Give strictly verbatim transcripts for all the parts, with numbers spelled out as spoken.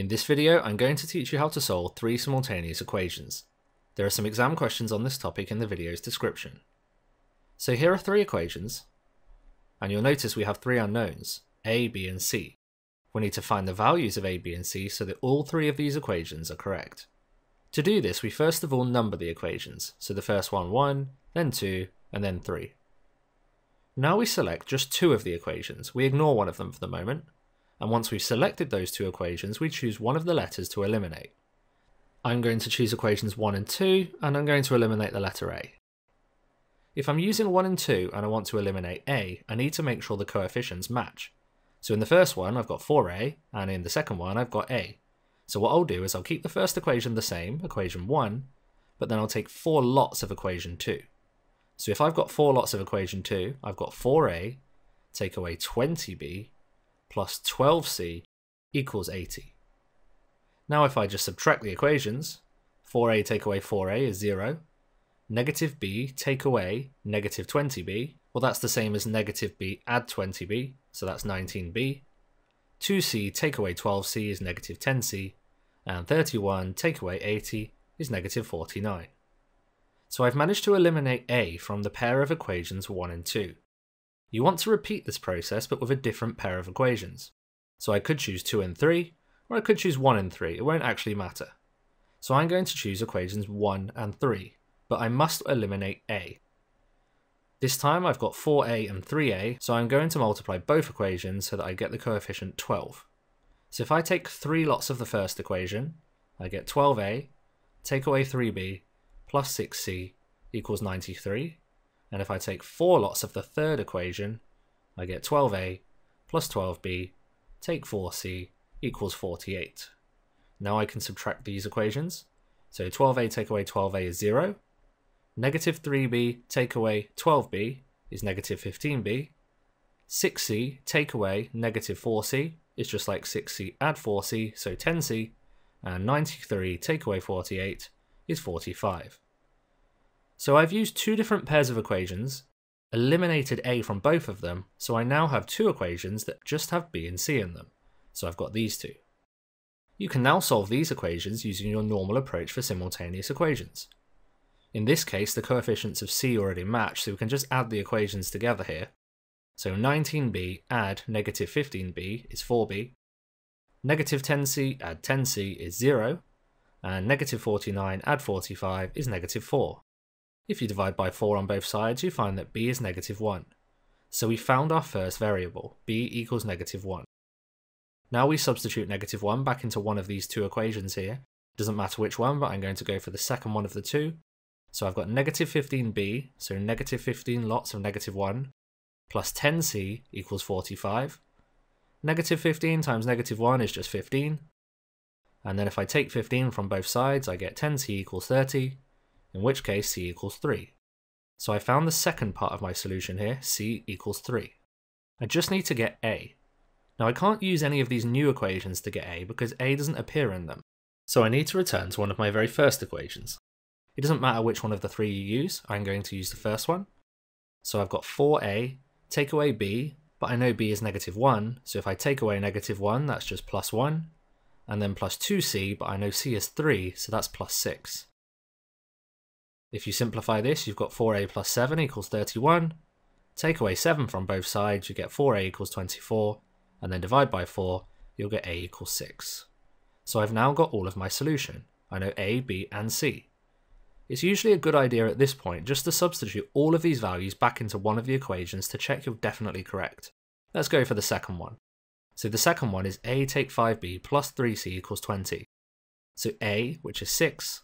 In this video, I'm going to teach you how to solve three simultaneous equations. There are some exam questions on this topic in the video's description. So here are three equations, and you'll notice we have three unknowns, A, B, and C. We need to find the values of A, B, and C so that all three of these equations are correct. To do this, we first of all number the equations, so the first one one, then two, and then three. Now we select just two of the equations, we ignore one of them for the moment, and once we've selected those two equations, we choose one of the letters to eliminate. I'm going to choose equations one and two, and I'm going to eliminate the letter A. If I'm using one and two and I want to eliminate A, I need to make sure the coefficients match. So in the first one I've got four A, and in the second one I've got A. So what I'll do is I'll keep the first equation the same, equation one, but then I'll take four lots of equation two. So if I've got four lots of equation two, I've got four A, take away twenty B, plus twelve C, equals eighty. Now if I just subtract the equations, four A take away four A is zero, negative B take away negative twenty B, well that's the same as negative B add twenty B, so that's nineteen B, two C take away twelve C is negative ten C, and thirty-one take away eighty is negative forty-nine. So I've managed to eliminate A from the pair of equations one and two. You want to repeat this process but with a different pair of equations. So I could choose two and three, or I could choose one and three, it won't actually matter. So I'm going to choose equations one and three, but I must eliminate A. This time I've got four A and three A, so I'm going to multiply both equations so that I get the coefficient twelve. So if I take three lots of the first equation, I get twelve A, take away three B, plus six C equals ninety-three, and if I take four lots of the third equation, I get twelve A plus twelve B, take four C equals forty-eight. Now I can subtract these equations, so twelve A take away twelve A is zero, negative three B take away twelve B is negative fifteen B, six C take away negative four C is just like six C add four C, so ten C, and ninety-three take away forty-eight is forty-five. So I've used two different pairs of equations, eliminated A from both of them, so I now have two equations that just have B and C in them, so I've got these two. You can now solve these equations using your normal approach for simultaneous equations. In this case the coefficients of C already match, so we can just add the equations together here. So nineteen B add negative fifteen B is four B, negative ten C add ten C is zero, and negative forty-nine add forty-five is negative four. If you divide by four on both sides, you find that B is negative one. So we found our first variable, B equals negative one. Now we substitute negative one back into one of these two equations here. Doesn't matter which one, but I'm going to go for the second one of the two. So I've got negative fifteen B, so negative fifteen lots of negative one, plus ten C equals forty-five. Negative fifteen times negative one is just fifteen. And then if I take fifteen from both sides, I get ten C equals thirty, in which case C equals three. So I found the second part of my solution here, C equals three. I just need to get A. Now I can't use any of these new equations to get A because A doesn't appear in them, so I need to return to one of my very first equations. It doesn't matter which one of the three you use, I'm going to use the first one. So I've got four A, take away B, but I know B is negative one, so if I take away negative one, that's just plus one, and then plus two C, but I know C is three, so that's plus six. If you simplify this, you've got four A plus seven equals thirty-one, take away seven from both sides, you get four A equals twenty-four, and then divide by four, you'll get A equals six. So I've now got all of my solution. I know A, B, and C. It's usually a good idea at this point just to substitute all of these values back into one of the equations to check you're definitely correct. Let's go for the second one. So the second one is A take five B plus three C equals twenty. So A, which is six,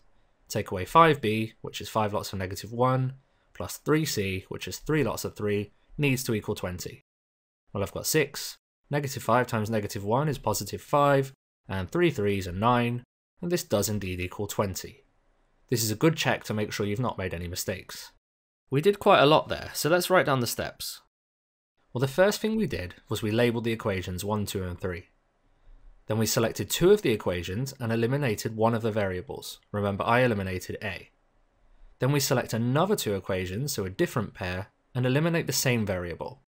take away five B, which is five lots of negative one, plus three C, which is three lots of three, needs to equal twenty. Well, I've got six, negative five times negative one is positive five, and three threes are nine, and this does indeed equal twenty. This is a good check to make sure you've not made any mistakes. We did quite a lot there, so let's write down the steps. Well, the first thing we did was we labelled the equations one, two and three. Then we selected two of the equations and eliminated one of the variables. Remember, I eliminated A. Then we select another two equations, so a different pair, and eliminate the same variable.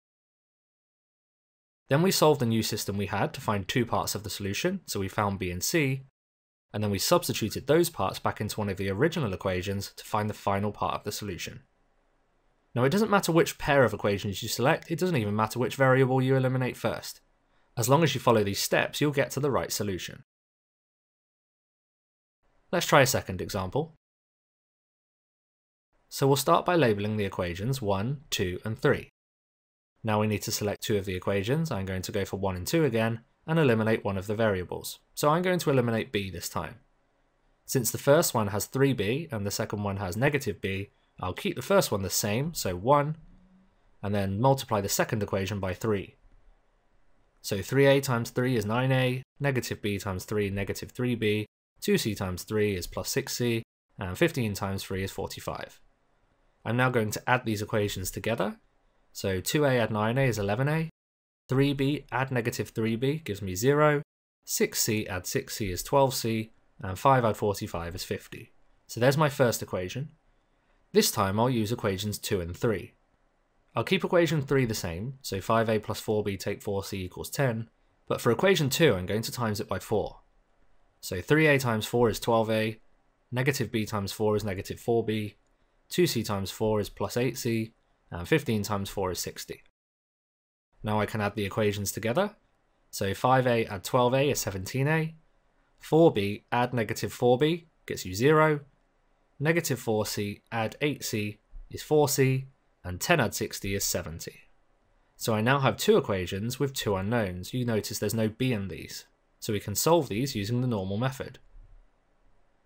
Then we solved a new system we had to find two parts of the solution, so we found B and C, and then we substituted those parts back into one of the original equations to find the final part of the solution. Now it doesn't matter which pair of equations you select, it doesn't even matter which variable you eliminate first. As long as you follow these steps, you'll get to the right solution. Let's try a second example. So we'll start by labelling the equations one, two and three. Now we need to select two of the equations. I'm going to go for one and two again and eliminate one of the variables. So I'm going to eliminate b this time. Since the first one has three b and the second one has negative b, I'll keep the first one the same, so one, and then multiply the second equation by three. So three a times three is nine a, negative b times three, negative three b, two c times three is plus six c, and fifteen times three is forty-five. I'm now going to add these equations together. So two a add nine a is eleven a, three b add negative three b gives me zero, six c add six c is twelve c, and five add forty-five is fifty. So there's my first equation. This time I'll use equations two and three. I'll keep equation three the same, so five a plus four b take four c equals ten, but for equation two I'm going to times it by four. So three a times four is twelve a, negative b times four is negative four b, two c times four is plus eight c, and fifteen times four is sixty. Now I can add the equations together. So five a add twelve a is seventeen a, four b add negative four b gets you zero, negative four c add eight c is four c, and ten add sixty is seventy. So I now have two equations with two unknowns. You notice there's no b in these, so we can solve these using the normal method.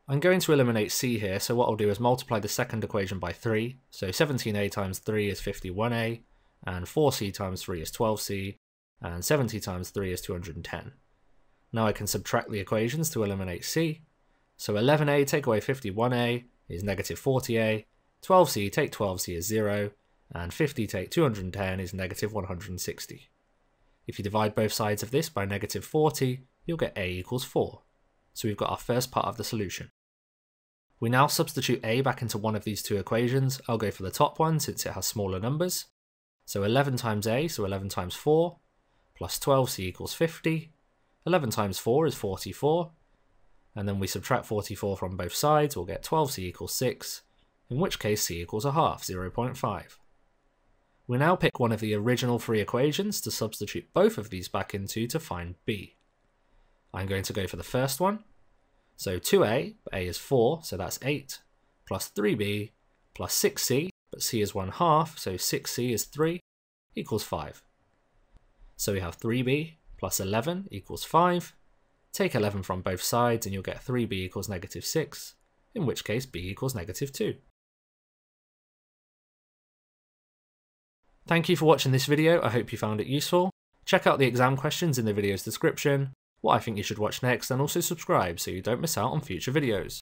I'm going to eliminate c here, so what I'll do is multiply the second equation by three, so seventeen a times three is fifty-one a, and four c times three is twelve c, and seventy times three is two hundred ten. Now I can subtract the equations to eliminate c, so eleven a take away fifty-one a is negative forty a, twelve c take twelve c is zero, and fifty take two hundred ten is negative one hundred sixty. If you divide both sides of this by negative forty, you'll get a equals four. So we've got our first part of the solution. We now substitute a back into one of these two equations. I'll go for the top one since it has smaller numbers. So eleven times a, so eleven times four, plus twelve c equals fifty. eleven times four is forty-four. And then we subtract forty-four from both sides, we'll get twelve c equals six, in which case c equals a half, zero point five. We now pick one of the original three equations to substitute both of these back into to find b. I'm going to go for the first one. So two a, a is four, so that's eight, plus three b, plus six c, but c is one half, so six c is three, equals five. So we have three b plus eleven equals five. Take eleven from both sides and you'll get three b equals negative six, in which case b equals negative two. Thank you for watching this video, I hope you found it useful. Check out the exam questions in the video's description, what I think you should watch next, and also subscribe so you don't miss out on future videos.